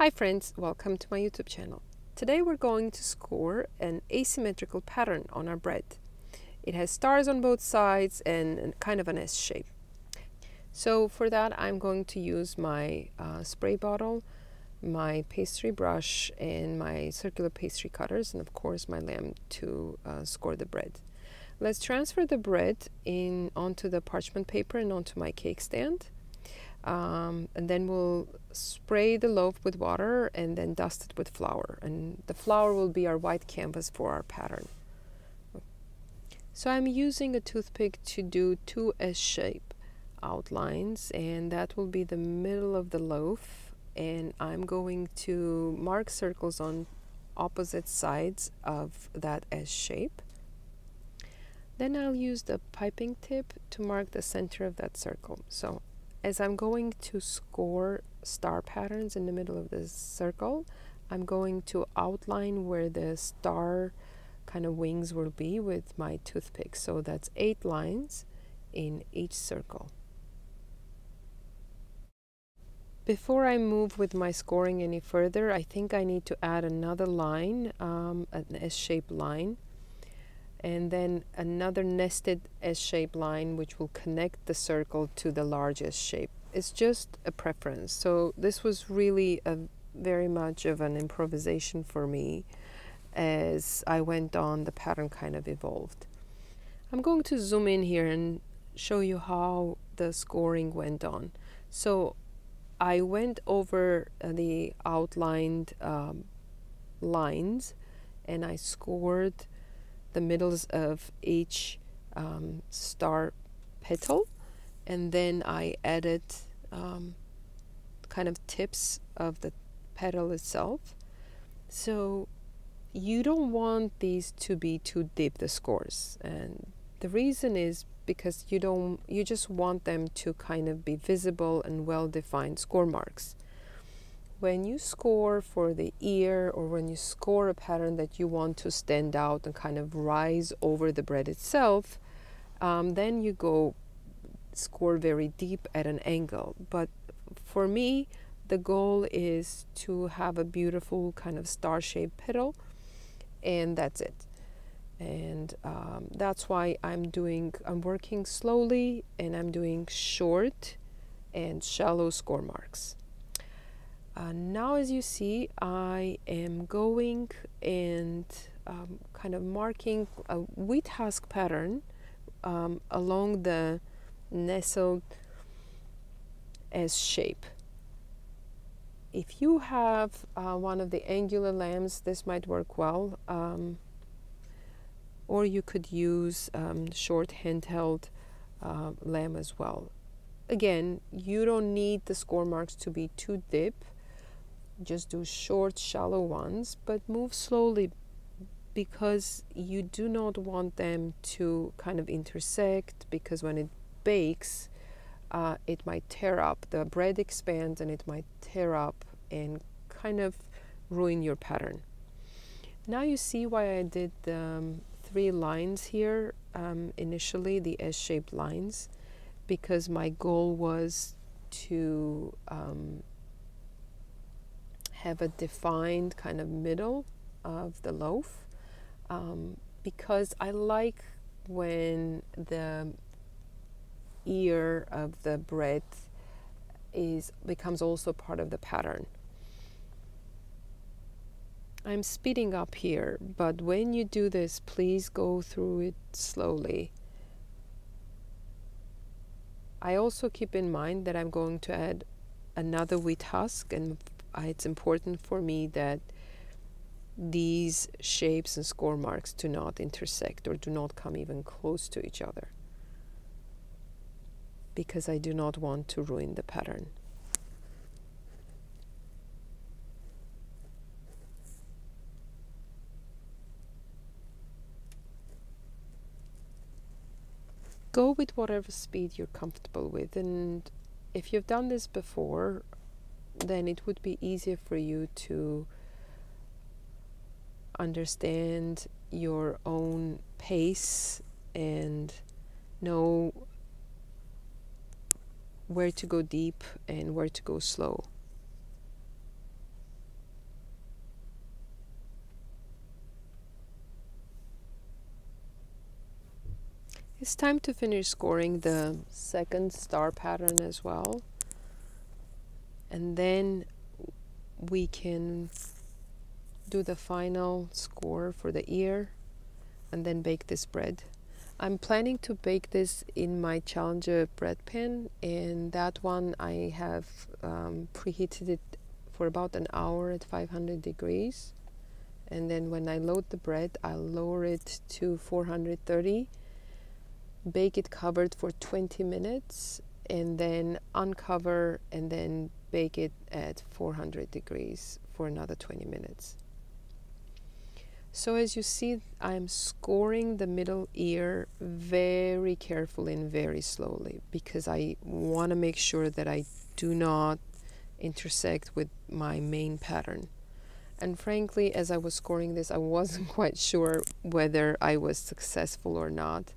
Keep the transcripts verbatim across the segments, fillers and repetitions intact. Hi friends, welcome to my YouTube channel. Today we're going to score an asymmetrical pattern on our bread. It has stars on both sides and kind of an S shape. So for that I'm going to use my uh, spray bottle, my pastry brush, and my circular pastry cutters, and of course my lamp to uh, score the bread. Let's transfer the bread in onto the parchment paper and onto my cake stand. Um, and then we'll spray the loaf with water and then dust it with flour, and the flour will be our white canvas for our pattern. So I'm using a toothpick to do two S-shape outlines, and that will be the middle of the loaf, and I'm going to mark circles on opposite sides of that S-shape. Then I'll use the piping tip to mark the center of that circle. So as I'm going to score star patterns in the middle of this circle, I'm going to outline where the star kind of wings will be with my toothpick. So that's eight lines in each circle. Before I move with my scoring any further, I think I need to add another line, um, an S-shaped line, and then another nested S-shaped line which will connect the circle to the large S-shape. It's just a preference. So this was really a very much of an improvisation for me as I went on. The pattern kind of evolved. I'm going to zoom in here and show you how the scoring went on. So I went over the outlined um, lines and I scored the middles of each um, star petal, and then I added um, kind of tips of the petal itself. So you don't want these to be too deep, the scores, and the reason is because you don't you just want them to kind of be visible and well-defined score marks. When you score for the ear, or when you score a pattern that you want to stand out and kind of rise over the bread itself, um, then you go score very deep at an angle. But for me, the goal is to have a beautiful kind of star-shaped petal, and that's it. And um, that's why I'm doing, I'm working slowly, and I'm doing short and shallow score marks. Uh, now, as you see, I am going and um, kind of marking a wheat husk pattern um, along the nestled S shape. If you have uh, one of the angular lamps, this might work well, um, or you could use um, short handheld uh, lamp as well. Again, you don't need the score marks to be too deep. Just do short, shallow ones, but move slowly because you do not want them to kind of intersect, because when it bakes, uh, it might tear up. The bread expands and it might tear up and kind of ruin your pattern. Now you see why I did um, three lines here, um, initially the S-shaped lines, because my goal was to um, have a defined kind of middle of the loaf, um, because I like when the ear of the bread is becomes also part of the pattern. I'm speeding up here, but when you do this, please go through it slowly. I also keep in mind that I'm going to add another wheat husk, and it's important for me that these shapes and score marks do not intersect or do not come even close to each other, because I do not want to ruin the pattern. Go with whatever speed you're comfortable with, and if you've done this before, then it would be easier for you to understand your own pace and know where to go deep and where to go slow. It's time to finish scoring the second star pattern as well, and then we can do the final score for the ear and then bake this bread. I'm planning to bake this in my Challenger bread pan, and that one I have um, preheated it for about an hour at five hundred degrees, and then when I load the bread I'll lower it to four hundred thirty, bake it covered for twenty minutes, and then uncover and then bake it at four hundred degrees for another twenty minutes. So as you see, I'm scoring the middle ear very carefully and very slowly, because I want to make sure that I do not intersect with my main pattern. And frankly, as I was scoring this, I wasn't quite sure whether I was successful or not,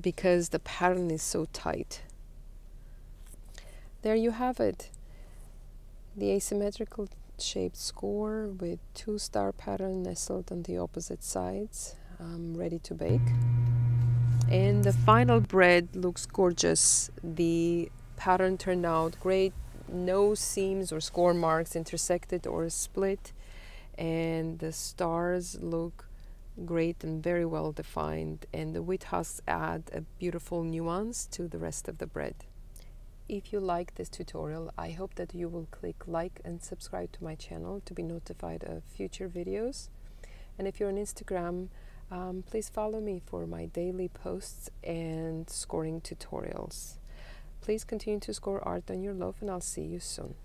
because the pattern is so tight. There you have it, the asymmetrical shaped score with two star pattern nestled on the opposite sides, um, ready to bake. And the final bread looks gorgeous. The pattern turned out great, no seams or score marks intersected or split, and the stars look great and very well defined, and the wheat husks add a beautiful nuance to the rest of the bread. If you like this tutorial, I hope that you will click like and subscribe to my channel to be notified of future videos. And if you're on Instagram, um, please follow me for my daily posts and scoring tutorials. Please continue to score art on your loaf, and I'll see you soon.